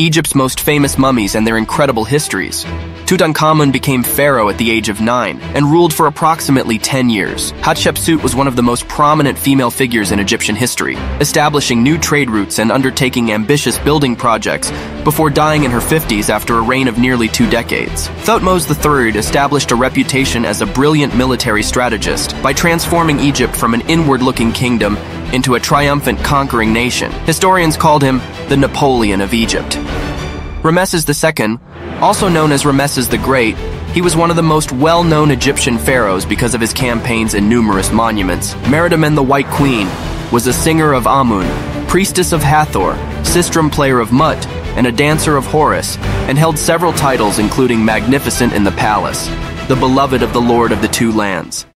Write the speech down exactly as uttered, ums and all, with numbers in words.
Egypt's most famous mummies and their incredible histories. Tutankhamun became pharaoh at the age of nine and ruled for approximately ten years. Hatshepsut was one of the most prominent female figures in Egyptian history, establishing new trade routes and undertaking ambitious building projects before dying in her fifties after a reign of nearly two decades. Thutmose the third established a reputation as a brilliant military strategist by transforming Egypt from an inward-looking kingdom into a triumphant conquering nation. Historians called him the Napoleon of Egypt. Ramesses the second, also known as Ramesses the Great, he was one of the most well-known Egyptian pharaohs because of his campaigns and numerous monuments. Meritamen the White Queen was a singer of Amun, priestess of Hathor, sistrum player of Mut, and a dancer of Horus, and held several titles including Magnificent in the Palace, the beloved of the Lord of the Two Lands.